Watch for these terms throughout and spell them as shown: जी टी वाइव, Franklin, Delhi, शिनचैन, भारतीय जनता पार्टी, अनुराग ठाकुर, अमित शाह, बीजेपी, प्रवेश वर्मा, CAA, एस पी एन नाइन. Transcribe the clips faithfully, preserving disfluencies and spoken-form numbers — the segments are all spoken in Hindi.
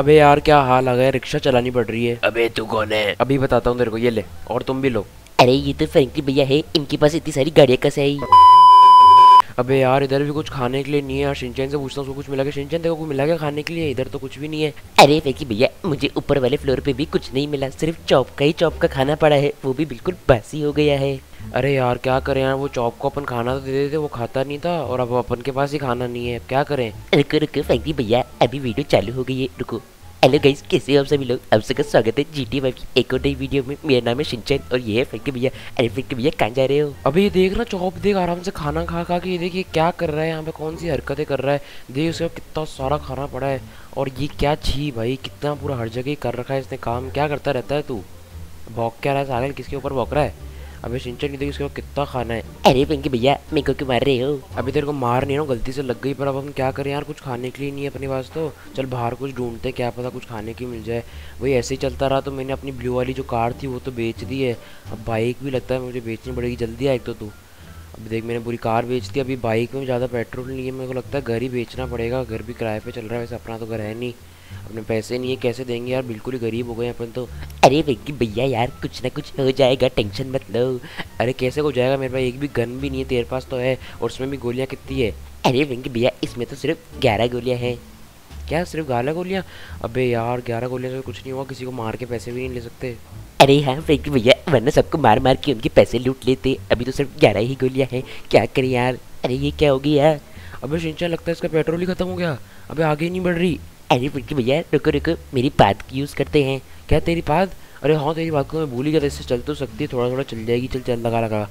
अबे यार क्या हाल आ गया, रिक्शा चलानी पड़ रही है। अबे तू कौन है? अभी बताता हूँ तेरे को, ये ले और तुम भी लो। अरे ये तो फ्रैंकलिन भैया है, इनके पास इतनी सारी गाड़ियाँ कैसे आई। अबे यार इधर भी कुछ खाने के लिए नहीं है यार, शिनचैन से पूछता हूँ उसको कुछ मिला के। शिनचैन देखो कुछ मिला के खाने के लिए, इधर तो कुछ भी नहीं है। अरे फ्रैंकलिन भैया मुझे ऊपर वाले फ्लोर पे भी कुछ नहीं मिला, सिर्फ चॉप का ही चॉप का खाना पड़ा है, वो भी बिल्कुल बासी हो गया है। अरे यार क्या करें यार, वो चॉप को अपन खाना तो दे देते, वो खाता नहीं था और अब अपन के पास ही खाना नहीं है, क्या करें। रुको रुको फ्रैंकलिन भैया अभी वीडियो चालू हो गई है, रुको। हेलो गाइस कैसे हो आप सभी लोग, आप सबका स्वागत है जी टी वाइव की एक और नई वीडियो में। मेरा नाम है शिनचैन और ये है फ्रैंकलिन भैया। अरे फ्रैंकलिन भैया कहाँ जा रहे हो? अभी ये देख ना चॉप, देख आराम से खाना खा खा के ये देखिए क्या कर रहा है, यहाँ पे कौन सी हरकतें कर रहा है। देख उसके कितना सारा खाना पड़ा है और ये क्या छी भाई, कितना पूरा हर जगह कर रखा है इसने काम। क्या करता रहता है तू, भौंक क्या रहा है सागर, किसके ऊपर भौंक रहा है? अबे शिनचैन की देखिए उसके पास कितना खाना है। अरे फ्रैंकलिन भैया मेरे को क्यों मार रहे हो? अभी तेरे को मार नहीं ना, गलती से लग गई, पर अब हम क्या करें यार, कुछ खाने के लिए नहीं है अपने पास, तो चल बाहर कुछ ढूंढते, क्या पता कुछ खाने की मिल जाए। वही ऐसे ही चलता रहा तो मैंने अपनी ब्लू वाली जो कार थी वो तो बेच दी है, अब बाइक भी लगता है मुझे बेचनी पड़ेगी, जल्दी आए। एक तो तू अब देख मैंने पूरी कार बेच दी, अभी बाइक में ज़्यादा पेट्रोल नहीं है, मेरे को लगता है घर ही बेचना पड़ेगा, घर भी किराए पर चल रहा है, वैसे अपना तो घर है नहीं, अपने पैसे नहीं है, कैसे देंगे यार, बिल्कुल ही गरीब हो गए अपन तो। अरे फ्रैंकलिन भैया यार कुछ ना कुछ हो जाएगा, टेंशन मत लो। अरे कैसे हो जाएगा, मेरे पास एक भी गन भी नहीं है, तेरे पास तो है, और उसमें भी गोलियाँ कितनी है? अरे फ्रैंकलिन भैया इसमें तो सिर्फ ग्यारह गोलियाँ हैं। क्या सिर्फ ग्यारह गोलियाँ? अबे यार ग्यारह गोलियाँ से कुछ नहीं होगा, किसी को मार के पैसे भी नहीं ले सकते। अरे हाँ फ्रैंकलिन भैया, वरना सबको मार मार के उनके पैसे लूट लेते, अभी तो सिर्फ ग्यारह ही गोलियाँ हैं, क्या करें यार। अरे ये क्या हो गया यार? अबे शिनचैन लगता है इसका पेट्रोल ही खत्म हो गया, अबे आगे ही नहीं बढ़ रही। अरे फ्रैंकलिन भैया रुको रुको, मेरी पाद की यूज़ करते हैं। क्या तेरी पाद? अरे हाँ तेरी पाद को मैं भूल ही गया, इससे चल तो सकती है, थोड़ा थोड़ा चल जाएगी, चल चल लगा लगा।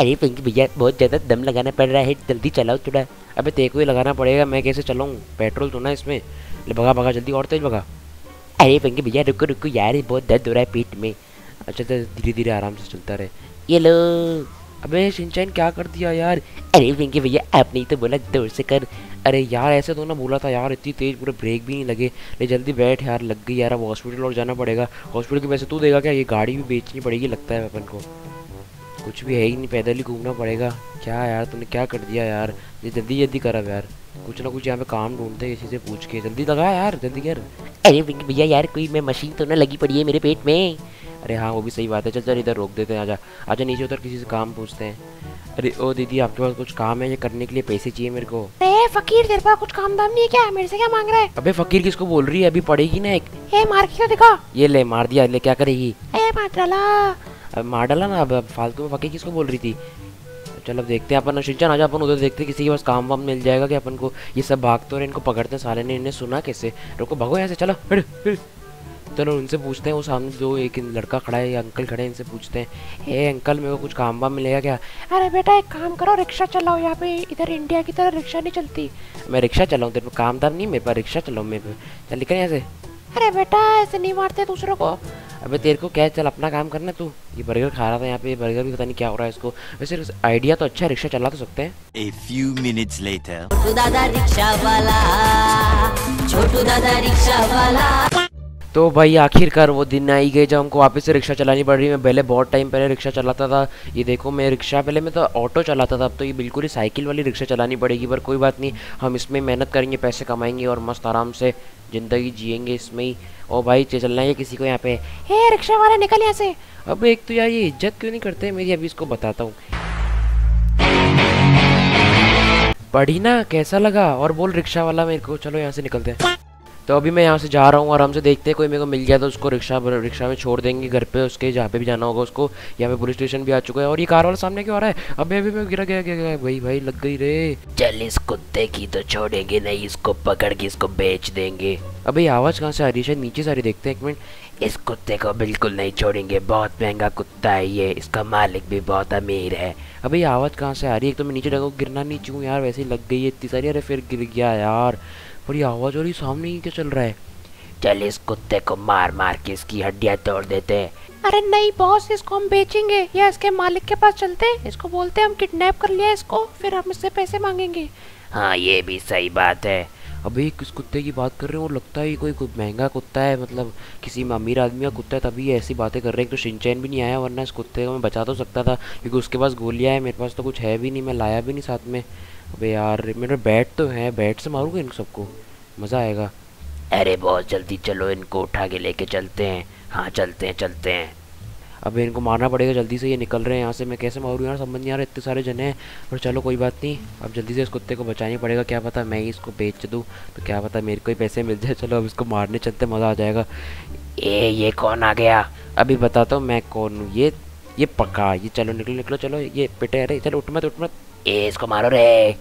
अरे फ्रैंकलिन भैया बहुत ज़्यादा दम लगाना पड़ रहा है, जल्दी चलाओ थोड़ा। अबे तेरे को ही लगाना पड़ेगा, मैं कैसे चलाऊँ, पेट्रोल तो ना इसमें, भगा भगा जल्दी और तेज भगा। अरे फ्रैंकलिन भैया रुको रुको यार, बहुत दर्द हो रहा है पेट में। अच्छा तो धीरे धीरे आराम से चलता रहे। ये लो। अबे शिनचैन क्या कर दिया यार? अरे फ्रैंकलिन भैया आपने ही तो बोला जोर से कर। अरे यार ऐसे तो ना बोला था यार, इतनी तेज़, पूरे ब्रेक भी नहीं लगे। ले जल्दी बैठ यार, लग गई यार, अब हॉस्पिटल और जाना पड़ेगा, हॉस्पिटल के पैसे तू देगा क्या? ये गाड़ी भी बेचनी पड़ेगी लगता है अपन को, कुछ भी है ही नहीं, पैदल ही घूमना पड़ेगा। क्या यार तुमने क्या कर दिया यार, ये जल्दी जल्दी कर अब यार, कुछ ना कुछ यहाँ पे काम ढूंढते किसी से पूछ के, जल्दी लगा यार, जल्दी कर। अरे फ्रैंकलिन भैया यार कोई मैं मशीन तो ना लगी पड़ी है मेरे पेट में। अरे हाँ वो भी सही बात है, चल चल इधर रोक देते हैं, आजा आजा नीचे उतर, किसी से काम पूछते हैं। अरे ओ दीदी आपके पास कुछ काम है? ये करने के लिए पैसे चाहिए मेरे को। ए फकीर तेरे पास कुछ काम दाम नहीं है क्या, मेरे से क्या मांग रहा है? अबे फकीर किसको बोल रही है, अभी पड़ेगी ना एक। ए मार क्यों दिखा? ये ले मार दिया, ले क्या करेगी? ए मार डाला, अब मार डाला ना, अब फालतू में फकीर किसको बोल रही थी। चल अब देखते हैं अपन, शिनचैन आजा अपन उधर देखते हैं किसी के पास काम वाम मिल जाएगा कि अपन को। ये सब भागते और इनको पकड़ते, साले ने इन्हें सुना कैसे। रुको भगो यहाँ से, चलो चलो उनसे पूछते हैं, वो सामने जो एक लड़का खड़ा है, अंकल खड़े हैं, इनसे पूछते हैं। हे अंकल मेरे को कुछ काम वाम मिलेगा क्या? अरे बेटा एक काम करो, रिक्शा चलाओ, यहाँ पे इधर इंडिया की तरह रिक्शा नहीं चलती। मैं रिक्शा चलाऊँ? तेरे पे काम दाम नहीं, मेरे पास रिक्शा चलाऊँ, मेरे पे चल निकल यहाँ से। अरे बेटा ऐसे नहीं मारते दूसरों को। अबे तेरे को क्या, चल अपना काम करना तू। ये बर्गर खा रहा था यहाँ पे, बर्गर भी पता नहीं क्या हो रहा है इसको, वैसे आइडिया तो अच्छा, रिक्शा चला तो सकते हैं। A few minutes later. छोटू दादा रिक्शा वाला, छोटू दादा रिक्शा वाला। तो भाई आखिरकार वो दिन आई गई जब हमको वापस से रिक्शा चलानी पड़ रही है। मैं पहले बहुत टाइम पहले रिक्शा चलाता था, ये देखो मैं रिक्शा, पहले मैं तो ऑटो चलाता था, अब तो ये बिल्कुल ही साइकिल वाली रिक्शा चलानी पड़ेगी, पर कोई बात नहीं, हम इसमें मेहनत करेंगे, पैसे कमाएंगे और मस्त आराम से ज़िंदगी जिएंगे इसमें ही। और भाई चलना है किसी को यहाँ पे। हे रिक्शा वाला निकल यहाँ से। अब एक तो यार ये इज्जत क्यों नहीं करते मेरी, अभी इसको बताता हूँ। पढ़ी ना कैसा लगा, और बोल रिक्शा वाला मेरे को, चलो यहाँ से निकलते हैं। तो अभी मैं यहाँ से जा रहा हूँ, आराम से देखते हैं कोई मेरे को मिल गया तो उसको रिक्शा रिक्शा में छोड़ देंगे, घर पे उसके जहाँ पे भी जाना होगा उसको। यहाँ पे पुलिस स्टेशन भी आ चुका है। और ये कार वाला सामने क्यों आ रहा है? अबे अभी मैं गिरा गया गया भाई, भाई लग गई रे। चल इस कुत्ते की तो छोड़ेंगे नहीं, इसको पकड़ के इसको बेच देंगे। अबे आवाज़ कहाँ से आ रही है, शायद नीचे से आ रही, देखते हैं एक मिनट। इस कुत्ते को बिल्कुल नहीं छोड़ेंगे, बहुत महंगा कुत्ता है ये, इसका मालिक भी बहुत अमीर है। अबे आवाज़ कहाँ से आ रही है, तो मैं नीचे डगा, गिरना नहीं चाहूँ यार, वैसे ही लग गई है इतनी सारी। अरे फिर गिर गया यार, और ये आवाज़ हो रही सामने ही, क्या चल रहा है? चल इस कुत्ते को मार मार के इसकी हड्डियाँ तोड़ देते हैं। अरे नहीं बॉस, इसको हम बेचेंगे, या इसके मालिक के पास चलते हैं, इसको बोलते हैं हम किडनैप कर लिया इसको, फिर हम इससे पैसे मांगेंगे। हाँ ये भी सही बात है। अभी किस कुत्ते की बात कर रहे हो, लगता है कोई महंगा कुत्ता है, मतलब किसी अमीर आदमी का कुत्ता है, तभी ऐसी बातें कर रहे हैं। तो शिनचैन भी नहीं आया, वरना इस कुत्ते को मैं बचा तो सकता था, क्योंकि उसके पास गोलियाँ हैं, मेरे पास तो कुछ है भी नहीं, मैं लाया भी नहीं साथ में। अबे यार मेरे बैट तो है, बैट से मारूंगा इन सबको, मज़ा आएगा। अरे बहुत जल्दी चलो, इनको उठा के लेके चलते हैं। हाँ चलते हैं चलते हैं। अबे इनको मारना पड़ेगा जल्दी से, ये निकल रहे हैं यहाँ से। मैं कैसे मारूँ यार, समझ नहीं आ रहा, इतने सारे जने हैं। पर चलो कोई बात नहीं, अब जल्दी से इस कुत्ते को बचाना पड़ेगा। क्या पता मैं ही इसको बेच दूँ तो क्या पता मेरे को ही पैसे मिल जाए। चलो अब इसको मारने चलते, मज़ा आ जाएगा। ए ये कौन आ गया, अभी बताता हूँ मैं कौन हूँ। ये ये पक्का, ये चलो निकलो निकलो चलो, ये पिटे। अरे चलो उठ मत उठ मत, ए इसको मारो रे।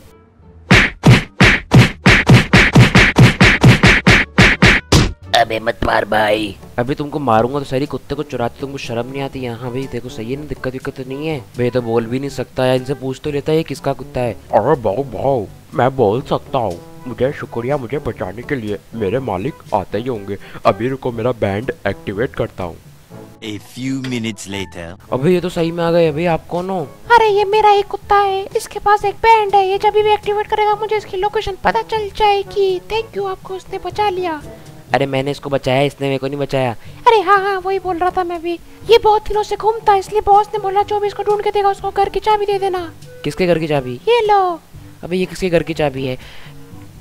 अबे मत मार भाई, अभी तुमको मारूंगा तो सारी कुत्ते को चुराते, तुमको शर्म नहीं आती। यहाँ भाई देखो सही है ना, दिक्कत विक्कत नहीं है। भाई तो बोल भी नहीं सकता है, इनसे पूछ तो लेता है किसका कुत्ता है। अरे भाव भाव मैं बोल सकता हूँ, मुझे शुक्रिया मुझे बचाने के लिए, मेरे मालिक आते ही होंगे। अभी रुको मेरा बैंड एक्टिवेट करता हूँ। A few minutes later. अबे ये तो सही में आ गए। अबे आप कौन हो? अरे ये मेरा एक कुत्ता है, इसके पास एक बैंड है, ये जब भी एक्टिवेट करेगा मुझे इसकी लोकेशन पता चल जाएगी। थैंक यू, आपको उसने बचा लिया। अरे मैंने इसको बचाया, इसने मेरे को नहीं बचाया। अरे हाँ हाँ वही बोल रहा था मैं भी, ये बहुत दिनों से घूमता है इसलिए बॉस ने बोला जो भी इसको ढूंढ के देगा उसको घर की चाबी दे देना। किसके घर की चाबी? ये लो। अबे ये किसके घर की चाबी है?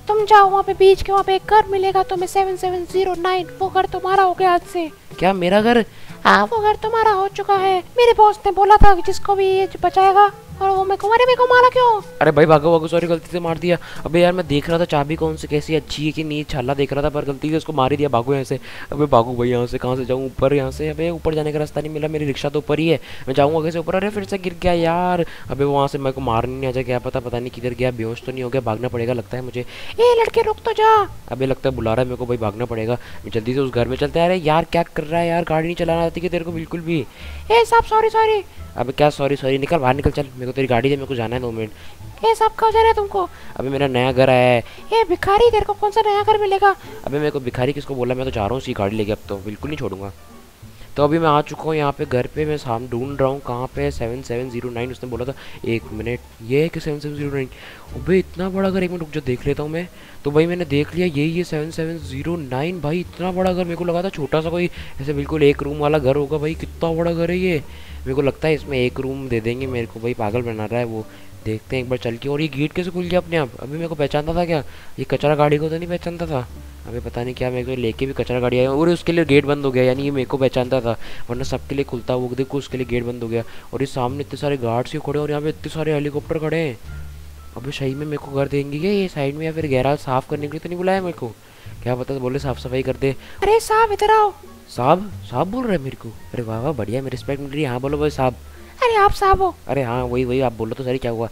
तुम जाओ वहाँ पे बीच के, वहाँ पे एक घर मिलेगा तुम्हें सेवन सेवन जीरो नाइन, वो घर तुम्हारा हो गया आज से। क्या मेरा घर? हाँ वो घर तुम्हारा हो चुका है, मेरे बॉस ने बोला था कि जिसको भी ये बचाएगा। और वो मैं कुमारे मेरे को मारा क्यों? अरे भाई भागो भागो, सॉरी गलती से मार दिया। अबे यार मैं देख रहा था चाबी कौन सी कैसी अच्छी है कि नहीं, छाला देख रहा था पर गलती से उसको मार ही दिया। भागो यहाँ से, अबे भागो भाई यहाँ से। कहाँ से जाऊँ ऊपर यहाँ से? अबे ऊपर जाने का रास्ता नहीं मिला, मेरी रिक्शा तो ऊपर ही है, मैं जाऊँगा कैसे ऊपर? अरे फिर से गिर गया यार। अबे वहाँ से मेरे को मारने नहीं आ जाए, क्या पता पता नहीं किधर गया, बेहोश तो नहीं हो गया। भागना पड़ेगा लगता है मुझे। ए लड़के रुक तो जा। अबे लगता है बुला रहा है मेरे को, भाई भागना पड़ेगा। जल्दी से उस घर में चलते हैं। अरे यार क्या कर रहा है यार, गाड़ी नहीं चलाना आती कि तेरे को बिल्कुल भी। ए साहब सॉरी सॉरी। अबे क्या सॉरी सॉरी, निकल बाहर निकल, चल मेरे को तेरी गाड़ी से मेरे को जाना है दो मिनट। ए साहब कहाँ जा रहे हो तुमको? अबे मेरा नया घर आया है। ए भिखारी, तेरे को कौन सा नया घर मिलेगा? अबे मेरे को भिखारी किसको बोला, मैं तो जा रहा हूँ उसी गाड़ी लेके, अब तो बिल्कुल नहीं छोड़ूंगा। तो अभी मैं आ चुका हूँ यहाँ पे घर पे, मैं साम ढूंढ रहा हूँ कहाँ पे सेवन सेवन जीरो नाइन, उसने बोला था। एक मिनट, ये है कि सेवन सेवन जीरो नाइन? अबे इतना बड़ा घर, एक मिनट रुक जा देख लेता हूँ मैं। तो भाई मैंने देख लिया, यही है सेवन सेवन जीरो नाइन। भाई इतना बड़ा घर, मेरे को लगा था छोटा सा कोई ऐसे बिल्कुल एक रूम वाला घर होगा। भाई कितना बड़ा घर है ये, मेरे को लगता है इसमें एक रूम दे देंगे मेरे को। भाई पागल बना रहा है वो, देखते हैं एक बार चल के। और ये गेट कैसे खुल गया अपने आप? अभी मेरे को पहचानता था क्या? ये कचरा गाड़ी को तो नहीं पहचानता था। अभी पता नहीं क्या मेरे को लेके भी कचरा गाड़ी आई और उसके लिए गेट बंद हो गया, यानी ये मेरे को पहचानता था, वरना सबके लिए खुलता है वो। देखो उसके लिए गेट बंद हो गया। और ये सामने इतने सारे गार्ड्स ही खड़े और यहाँ पे इतने सारे हेलीकॉप्टर खड़े हैं। अभी सही में मेरे को घर देंगे क्या ये साइड में, या फिर गैराज साफ करने के लिए तो नहीं बुलाया मेरे को? क्या पता बोले साफ सफाई कर दे। अरे साहब इधर आओ। साहब साहब बोल रहे हैं मेरे को? अरे वाह वाह बढ़िया, मेरे रिस्पेक्ट मिल रही है। हाँ बोलो भाई साहब। अरे आप साहब हो? अरे हाँ वही वही, आप बोलो तो सही, क्या हुआ?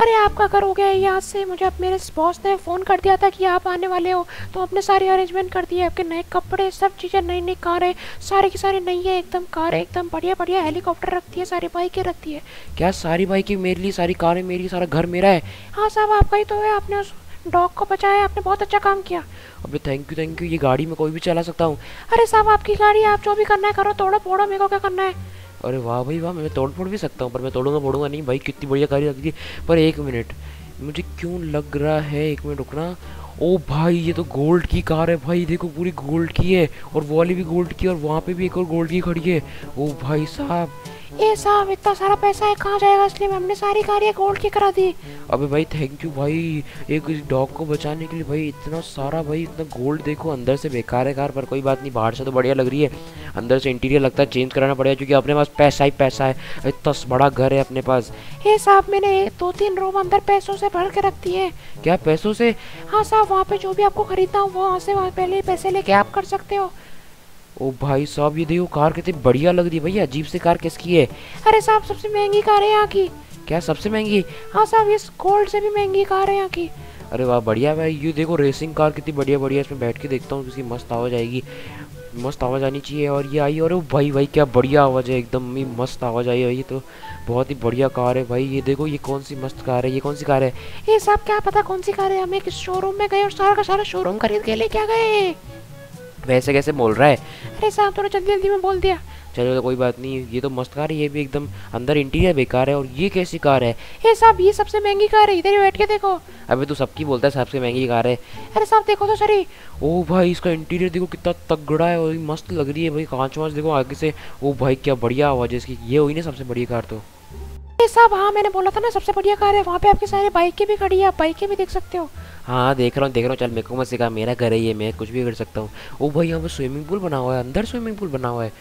अरे आपका घर हो गया है, यहाँ से मुझे अब मेरे बॉस ने फ़ोन कर दिया था कि आप आने वाले हो, तो आपने सारी अरेंजमेंट कर दी है। आपके नए कपड़े, सब चीज़ें नई नई कारें, सारी की सारी नई है एकदम, कारें एकदम बढ़िया बढ़िया, हेलीकॉप्टर रखती है, सारी बाइकें रखती है। क्या सारी बाइकें मेरे लिए, सारी कारें मेरी, सारा घर मेरा है? हाँ साहब आपका ही तो है, आपने उस डॉग को बचाया, आपने बहुत अच्छा काम किया। अबे थैंक यू थैंक यू, ये गाड़ी में कोई भी चला सकता हूँ। अरे साहब आपकी गाड़ी है, आप जो भी करना है करो, तोड़ो फोड़ो, मेरे को क्या करना है। अरे वाह भाई वाह, मैं तोड़ फोड़ भी सकता हूँ, पर मैं तोड़ूंगा फोड़ूंगा नहीं भाई, कितनी बढ़िया गाड़ी लगती है। पर एक मिनट, मुझे क्यों लग रहा है, एक मिनट रुकना। ओ भाई ये तो गोल्ड की कार है भाई, देखो पूरी गोल्ड की है, और वो वाली भी गोल्ड की, और वहाँ पे भी एक और गोल्ड की खड़ी है। ओ भाई साहब, ए साहब इतना सारा पैसा है कहाँ जाएगा, इसलिए हमने सारी गाड़ियाँ गोल्ड की करा दी। अबे भाई थैंक यू भाई, एक डॉग को बचाने के लिए भाई इतना सारा, भाई इतना गोल्ड। देखो अंदर से बेकार है कार, पर कोई बात नहीं, बाहर से तो बढ़िया लग रही है, अंदर से इंटीरियर लगता है चेंज कराना पड़ेगा क्योंकि अपने पास पैसा ही पैसा है, इतना बड़ा घर है अपने पास। हे साहब मैंने दो तीन रूम अंदर पैसों से भर के रख दिए। क्या पैसों से? हाँ साहब वहाँ पे जो भी आपको खरीदना हो वहाँ से वहाँ पहले पैसे लेके आप कर सकते हो। ओ भाई साहब ये देखो कार कितनी बढ़िया लग रही है। भैया अजीब सी कार किसकी है? अरे साहब सबसे महंगी कार है यहाँ की। क्या सबसे महंगी? हाँ साहब ये गोल्ड से भी महंगी कार है यहाँ की। अरे वाह बढ़िया भाई, ये देखो रेसिंग कार कितनी बढ़िया बढ़िया, इसमें बैठ के देखता हूँ किसी मस्त आवाज़ आएगी, मस्त आवाज़ आनी चाहिए। और ये आई, और भाई भाई क्या बढ़िया आवाज़ है, एकदम ही मस्त आवाज़ आई है। ये तो बहुत ही बढ़िया कार है भाई। ये देखो ये कौन सी मस्त कार है, ये कौन सी कार है? ये साहब क्या पता कौन सी कार है, हम एक शोरूम में गए और सारा का सारा शोरूम खरीद के लेके आ गए। वैसे कैसे बोल रहा है? अरे साहब थोड़ा जल्दी जल्दी में बोल दिया। चलो तो कोई बात नहीं, ये तो मस्त कार है, ये भी एकदम अंदर इंटीरियर बेकार है। और ये कैसी कार है? ए साहब ये सबसे महंगी कार है, इधर ही बैठ के देखो। अबे तू सबकी बोलता है सबसे महंगी कार है। अरे साहब देखो तो सॉरी। ओ भाई इसका इंटीरियर देखो कितना तगड़ा है और मस्त लग रही है भाई, कांच वाँच देखो आगे से। ओ भाई क्या बढ़िया आवाज़ है इसकी, ये हुई ना सबसे बढ़िया कार। तो ओके साहब, हाँ मैंने बोला था ना सबसे बढ़िया कार है, वहाँ पे आपकी सारी बाइकें भी खड़ी है, आप बाइकें भी देख सकते हो। हाँ देख रहा हूँ देख रहा हूँ, चल मेरे को मत सिखा, मेरा घर है ये, मैं कुछ भी कर सकता हूँ। ओ भाई यहाँ पर स्विमिंग पूल बना हुआ है, अंदर स्विमिंग पूल बना हुआ है,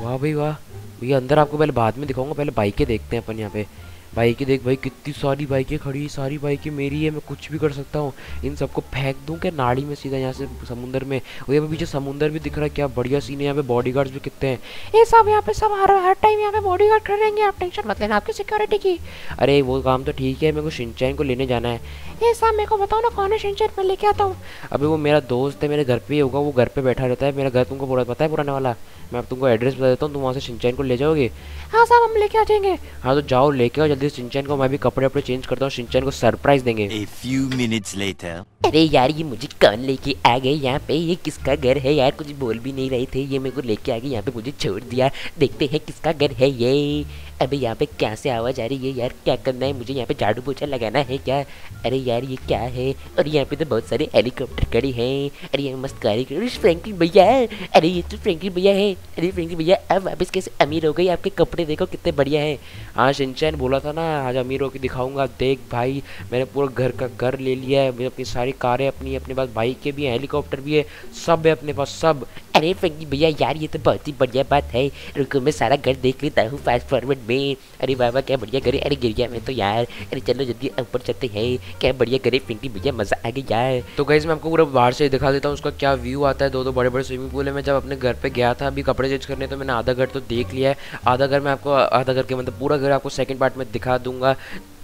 वाह भाई वाह। भैया अंदर आपको पहले बाद में दिखाऊंगा, पहले बाइकें देखते हैं अपन। यहाँ पे बाइकें देख भाई, कितनी सारी बाइकें खड़ी, सारी बाइकें मेरी है, मैं कुछ भी कर सकता हूँ। इन सबको फेंक दूँ क्या नाड़ी में सीधा यहाँ से समुंदर में। और यहाँ पे पीछे समुंदर भी दिख रहा है, क्या बढ़िया सीन है। यहाँ पे बॉडीगार्ड्स भी कितने हैं, ये सब यहाँ पे सब हर हर टाइम यहाँ पे बॉडीगार्ड खड़े रहेंगे, आप टेंशन मत लेना आपकी सिक्योरिटी की। अरे वो काम तो ठीक है, मेरे को शिनचैन को लेने जाना है। ये साहब मेरे को बताओ ना कौन है शिनचैन, मैं लेके आता हूँ। अभी वो मेरा दोस्त है, मेरे घर पे ही होगा, वो घर पे बैठा रहता है। मेरा घर तुमको पूरा पता है, पुराने वाला। मैं अब तुमको एड्रेस बता देता हूँ, तुम वहाँ से शिनचैन को ले जाओगे। हाँ साहब हम लेके आ जाएंगे। हाँ तो जाओ लेके आओ जल्दी शिनचैन को, मैं भी कपड़े अपने चेंज करता हूँ, शिनचैन को सरप्राइज देंगे। A few minutes later. अरे यार ये मुझे कौन लेके आ गए यहाँ पे, ये किसका घर है यार, कुछ बोल भी नहीं रहे थे, ये मेरे को लेके आ गए यहाँ पे, मुझे छोड़ दिया। देखते हैं किसका घर है ये। अबे यहाँ पे क्या से आवाज़ आ रही है यार, क्या करना है मुझे यहाँ पे, झाड़ू पोछा लगाना है क्या? अरे यार ये क्या है, और यहाँ पे तो बहुत सारे हेलीकॉप्टर खड़े हैं। अरे ये मस्त कार है फ्रैंकलिन भैया, अरे ये तो फ्रैंकलिन भैया है। अरे फ्रैंकलिन भैया अब वापस कैसे अमीर हो गई, आपके कपड़े देखो कितने बढ़िया है। हाँ शिनचैन बोला था ना आज अमीर होकर दिखाऊंगा, देख भाई मैंने पूरा घर का घर ले लिया है, अपनी सारी कारें अपनी, अपने पास बाइकें भी हैं, हेलीकॉप्टर भी है, सब है अपने पास सब। अरे फ्रैंकलिन भैया यार ये तो बहुत ही बढ़िया बात है, रुको मैं सारा घर देख लेता हूँ फास्ट फॉरवर्ड में। अरे बाबा क्या बढ़िया करे, अरे गिर गया मैं तो यार, अरे चलो जल्दी ऊपर चलते हैं, क्या बढ़िया करे फ्रैंकलिन भैया, मज़ा आ गया यार। तो गाइस मैं आपको पूरा बाहर से दिखा देता हूँ उसका क्या व्यू आता है। दो दो बड़े बड़े स्विमिंग पूल है। मैं जब अपने घर पर गया था अभी कपड़े चेंज करने, तो मैंने आधा घर तो देख लिया है, आधा घर मैं आपको, आधा घर के मतलब पूरा घर आपको सेकेंड पार्ट में दिखा दूंगा।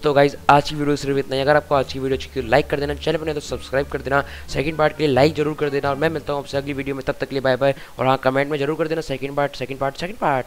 तो गाइज आज की वीडियो सिर्फ इतना ही। अगर आपको आज की वीडियो अच्छी लाइक कर देना, चैनल बने तो सब्सक्राइब कर देना, सेकंड पार्ट के लिए लाइक जरूर कर देना, और मैं मिलता हूँ आपसे अगली वीडियो में, तब तक के लिए बाय बाय। और हाँ कमेंट में जरूर कर देना second part second part second part